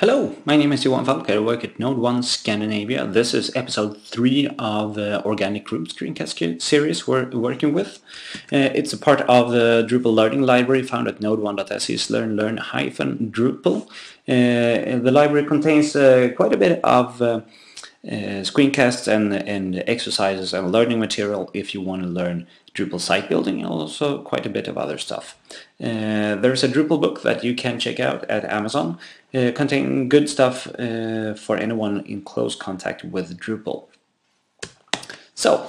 Hello, my name is Johan Falk. I work at Node 1 Scandinavia. This is episode 3 of the Organic Group screencast series we're working with. It's a part of the Drupal learning library found at node1.se/learn-drupal. The library contains quite a bit of screencasts and exercises and learning material if you want to learn Drupal site building, and also quite a bit of other stuff. There's a Drupal book that you can check out at Amazon, containing good stuff for anyone in close contact with Drupal. So,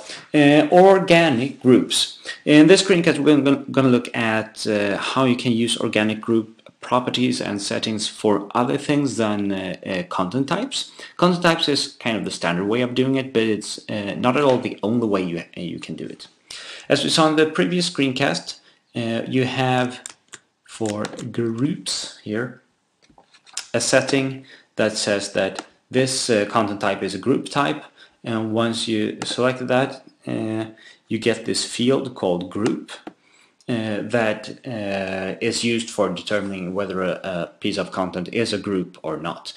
organic groups. In this screencast we're going to look at how you can use organic group properties and settings for other things than content types. Content types is kind of the standard way of doing it, but it's not at all the only way you can do it. As we saw in the previous screencast, you have for groups here a setting that says that this content type is a group type, and once you select that, you get this field called group. That is used for determining whether a piece of content is a group or not,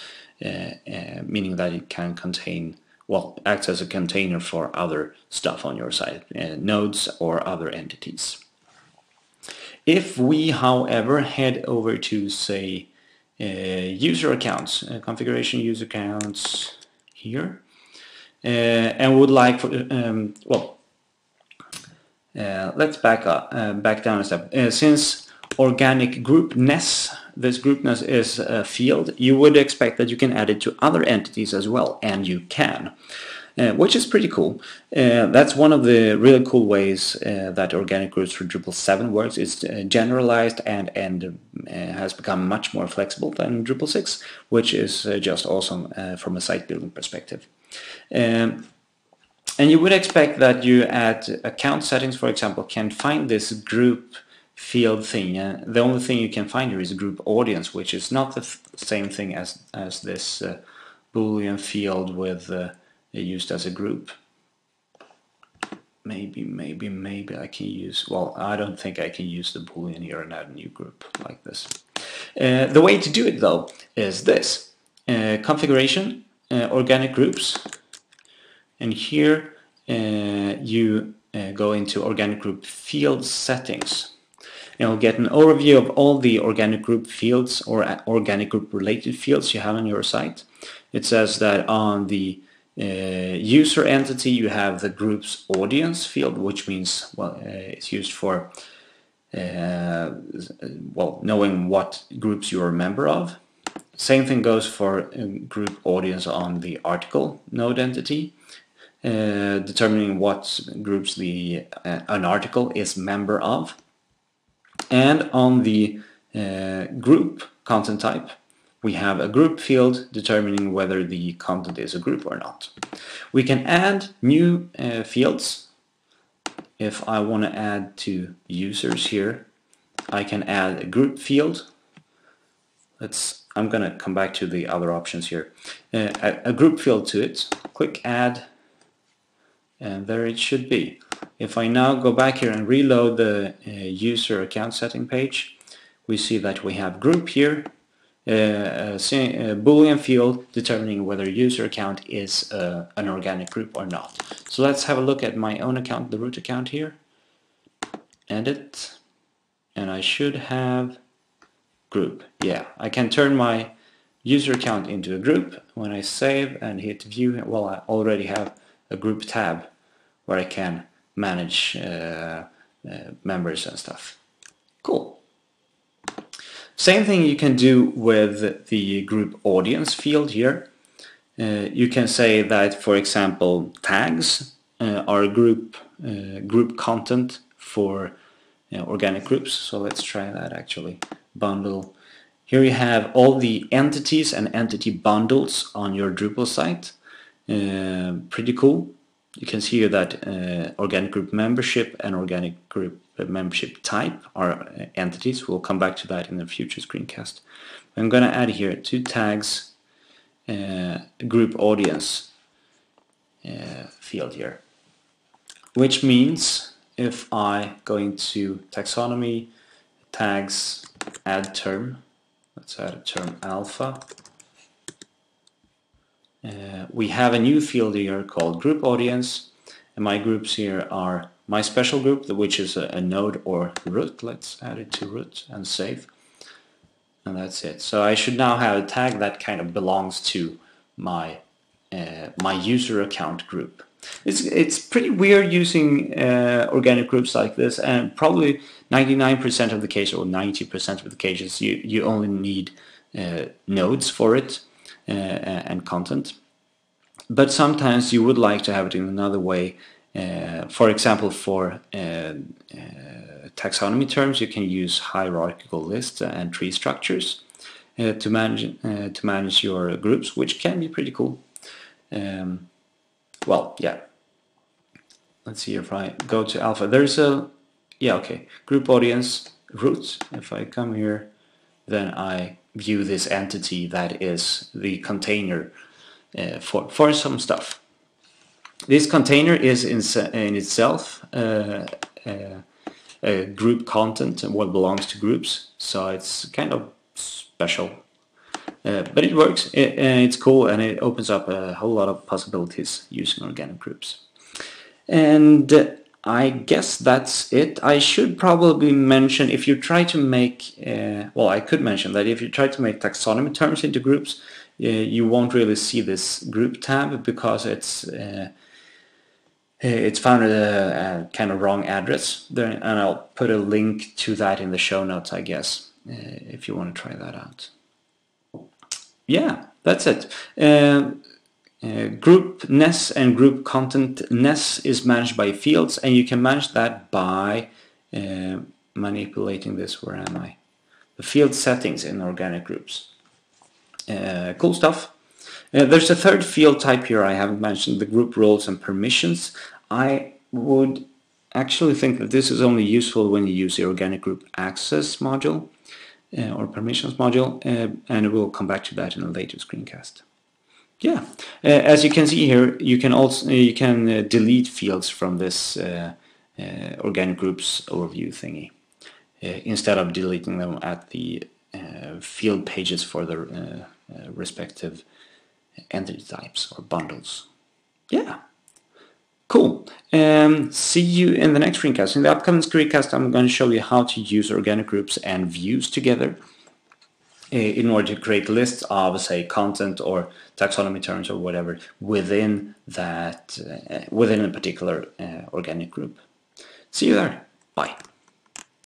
meaning that it can contain, well, acts as a container for other stuff on your site, nodes or other entities. If we, however, head over to, say, user accounts, configuration user accounts here, and would like, let's back up, back down a step. Since organic groupness, this groupness is a field, you would expect that you can add it to other entities as well, and you can, which is pretty cool. That's one of the really cool ways that organic groups for Drupal 7 works. It's generalized and has become much more flexible than Drupal 6, which is just awesome from a site building perspective. And you would expect that you at account settings, for example, can find this group field thing. The only thing you can find here is group audience, which is not the same thing as this Boolean field with used as a group. Maybe I can use, well, I don't think I can use the Boolean here and add a new group like this. The way to do it, though, is this. Configuration, organic groups. And here you go into organic group field settings, and you'll get an overview of all the organic group fields or organic group related fields you have on your site. It says that on the user entity you have the group's audience field, which means, well, it's used for knowing what groups you're a member of. Same thing goes for group audience on the article node entity. Determining what groups an article is member of, and on the group content type we have a group field determining whether the content is a group or not. We can add new fields. If I want to add to users here, I can add a group field. I'm gonna come back to the other options here. Add a group field to it, click add, and there it should be. If I now go back here and reload the user account setting page, we see that we have group here, a Boolean field determining whether user account is an organic group or not. So let's have a look at my own account, the root account here. Edit, and I should have group. Yeah, I can turn my user account into a group. When I save and hit view, well, I already have a group tab where I can manage members and stuff. Cool. Same thing you can do with the group audience field here. You can say that, for example, tags are group content for organic groups. So let's try that actually. Bundle. Here you have all the entities and entity bundles on your Drupal site. Pretty cool. You can see here that organic group membership and organic group membership type are entities. We'll come back to that in a future screencast. I'm going to add here two tags, group audience field here, which means if I go into taxonomy, tags, add term, let's add a term alpha, we have a new field here called group audience, and my groups here are my special group, which is a node or root. Let's add it to root and save, and that's it. So I should now have a tag that kind of belongs to my my user account group. It's pretty weird using organic groups like this, and probably 99% of the case or 90% of the cases you only need nodes for it and content. But sometimes you would like to have it in another way. For example, for taxonomy terms, you can use hierarchical lists and tree structures to manage your groups, which can be pretty cool. Well, yeah. Let's see if I go to alpha. There's a, yeah, okay, group audience root. If I come here, then I view this entity that is the container for some stuff. This container is in itself a group content and what belongs to groups, so it's kind of special. But it works, it's cool, and it opens up a whole lot of possibilities using organic groups. And I guess that's it. I should probably mention, if you try to make, well, I could mention that if you try to make taxonomy terms into groups, you won't really see this group tab, because it's found at a kind of wrong address. There, and I'll put a link to that in the show notes, I guess, if you want to try that out. Yeah, that's it. Group ness and group content ness is managed by fields, and you can manage that by manipulating this. Where am I? The field settings in organic groups. Cool stuff. There's a third field type here I haven't mentioned, the group roles and permissions. I would actually think that this is only useful when you use the organic group access module. Or permissions module, and we'll come back to that in a later screencast. Yeah, as you can see here, you can also delete fields from this organic groups overview thingy instead of deleting them at the field pages for the respective entity types or bundles. Yeah. Cool. See you in the next screencast. In the upcoming screencast, I'm going to show you how to use organic groups and views together in order to create lists of, say, content or taxonomy terms or whatever within that within a particular organic group. See you there. Bye.